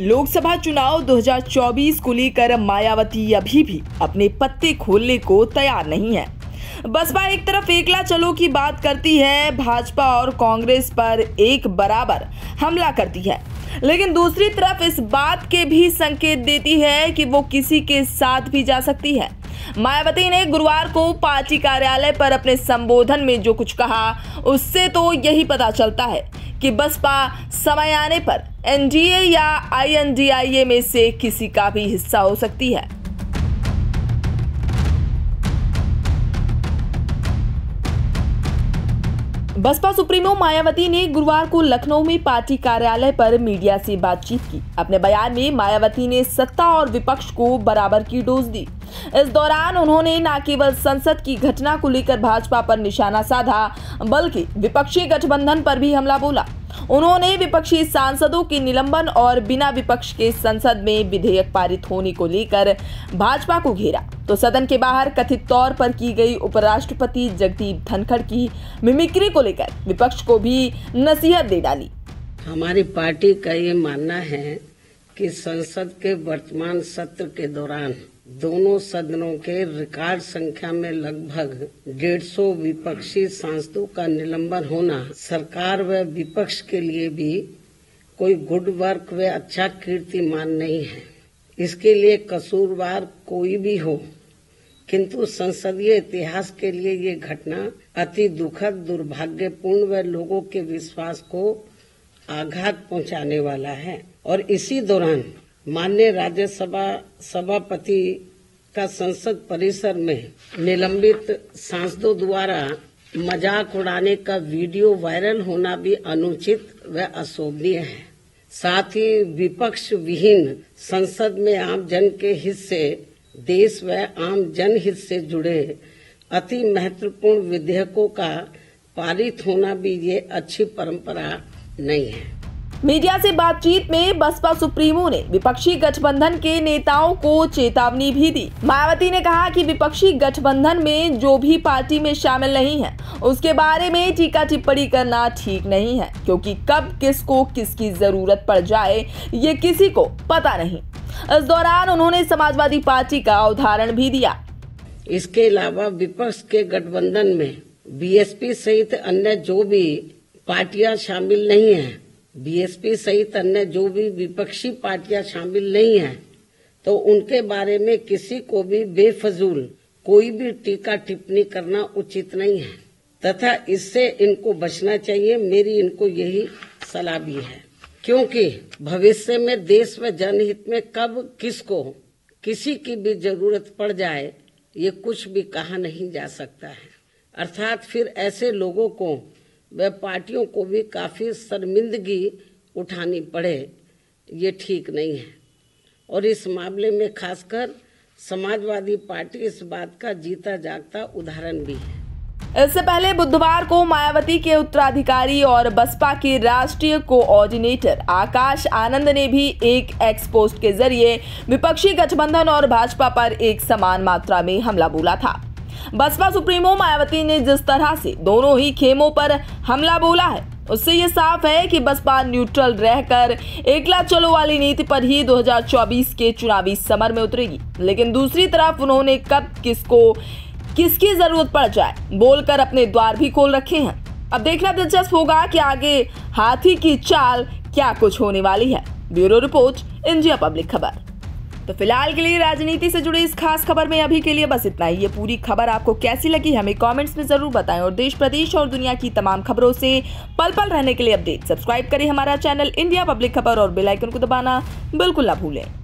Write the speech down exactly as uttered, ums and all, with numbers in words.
लोकसभा चुनाव दो हज़ार चौबीस को लेकर मायावती अभी भी अपने पत्ते खोलने को तैयार नहीं है। बसपा एक तरफ एकला चलो की बात करती है, भाजपा और कांग्रेस पर एक बराबर हमला करती है, लेकिन दूसरी तरफ इस बात के भी संकेत देती है कि वो किसी के साथ भी जा सकती है। मायावती ने गुरुवार को पार्टी कार्यालय पर अपने संबोधन में जो कुछ कहा, उससे तो यही पता चलता है कि बसपा समय आने पर एन डी ए या आई एन डी आई ए में से किसी का भी हिस्सा हो सकती है। बसपा सुप्रीमो मायावती ने गुरुवार को लखनऊ में पार्टी कार्यालय पर मीडिया से बातचीत की। अपने बयान में मायावती ने सत्ता और विपक्ष को बराबर की डोज दी। इस दौरान उन्होंने न केवल संसद की घटना को लेकर भाजपा पर निशाना साधा, बल्कि विपक्षी गठबंधन पर भी हमला बोला। उन्होंने विपक्षी सांसदों के निलंबन और बिना विपक्ष के संसद में विधेयक पारित होने को लेकर भाजपा को घेरा, तो सदन के बाहर कथित तौर पर की गई उपराष्ट्रपति जगदीप धनखड़ की मिमिक्री को लेकर विपक्ष को भी नसीहत दे डाली। हमारी पार्टी का ये मानना है कि संसद के वर्तमान सत्र के दौरान दोनों सदनों के रिकॉर्ड संख्या में लगभग डेढ़ सौ विपक्षी सांसदों का निलंबन होना सरकार व विपक्ष के लिए भी कोई गुड वर्क व अच्छा कीर्तिमान नहीं है। इसके लिए कसूरवार कोई भी हो, किंतु संसदीय इतिहास के लिए ये घटना अति दुखद, दुर्भाग्यपूर्ण व लोगों के विश्वास को आघात पहुंचाने वाला है। और इसी दौरान माननीय राज्यसभा सभापति का संसद परिसर में निलंबित सांसदों द्वारा मजाक उड़ाने का वीडियो वायरल होना भी अनुचित व अशोभनीय है। साथ ही विपक्ष विहीन संसद में आम जन के हिस्से देश व आम जन हिस्से जुड़े अति महत्वपूर्ण विधेयकों का पारित होना भी ये अच्छी परंपरा नहीं है। मीडिया से बातचीत में बसपा सुप्रीमो ने विपक्षी गठबंधन के नेताओं को चेतावनी भी दी। मायावती ने कहा कि विपक्षी गठबंधन में जो भी पार्टी में शामिल नहीं है, उसके बारे में टीका टिप्पणी करना ठीक नहीं है, क्योंकि कब किसको किसकी जरूरत पड़ जाए ये किसी को पता नहीं। इस दौरान उन्होंने समाजवादी पार्टी का उदाहरण भी दिया। इसके अलावा विपक्ष के गठबंधन में बी एस पी सहित अन्य जो भी पार्टियाँ शामिल नहीं है, बी एस पी सहित अन्य जो भी विपक्षी पार्टियां शामिल नहीं हैं, तो उनके बारे में किसी को भी बेफजूल कोई भी टीका टिप्पणी करना उचित नहीं है तथा इससे इनको बचना चाहिए। मेरी इनको यही सलाह भी है, क्योंकि भविष्य में देश व जनहित में कब किसको किसी की भी जरूरत पड़ जाए ये कुछ भी कहा नहीं जा सकता है। अर्थात फिर ऐसे लोगों को वे पार्टियों को भी काफ़ी शर्मिंदगी उठानी पड़े, ये ठीक नहीं है। और इस मामले में खासकर समाजवादी पार्टी इस बात का जीता जागता उदाहरण भी है। इससे पहले बुधवार को मायावती के उत्तराधिकारी और बसपा के राष्ट्रीय कोऑर्डिनेटर आकाश आनंद ने भी एक एक्स पोस्ट के जरिए विपक्षी गठबंधन और भाजपा पर एक समान मात्रा में हमला बोला था। बसपा सुप्रीमो मायावती ने जिस तरह से दोनों ही खेमों पर हमला बोला है, उससे ये साफ है कि बसपा न्यूट्रल रहकर एकला चलो वाली नीति पर ही दो हज़ार चौबीस के चुनावी समर में उतरेगी, लेकिन दूसरी तरफ उन्होंने कब किसको किसकी जरूरत पड़ जाए बोलकर अपने द्वार भी खोल रखे हैं। अब देखना दिलचस्प होगा कि आगे हाथी की चाल क्या कुछ होने वाली है। ब्यूरो रिपोर्ट, इंडिया पब्लिक खबर। तो फिलहाल के लिए राजनीति से जुड़ी इस खास खबर में अभी के लिए बस इतना ही। ये पूरी खबर आपको कैसी लगी हमें कमेंट्स में जरूर बताएं, और देश प्रदेश और दुनिया की तमाम खबरों से पल पल रहने के लिए अपडेट सब्सक्राइब करें हमारा चैनल इंडिया पब्लिक खबर, और बेल आइकन को दबाना बिल्कुल ना भूलें।